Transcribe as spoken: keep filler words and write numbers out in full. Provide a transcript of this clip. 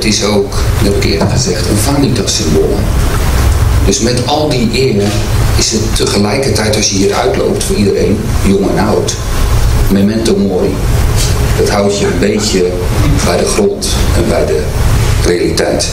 Het is ook, dat heb ik eerder gezegd, een vanitas-symbool. Dus met al die eer is het tegelijkertijd, als je hier uitloopt, voor iedereen, jong en oud, memento mori. Dat houdt je een beetje bij de grond en bij de realiteit.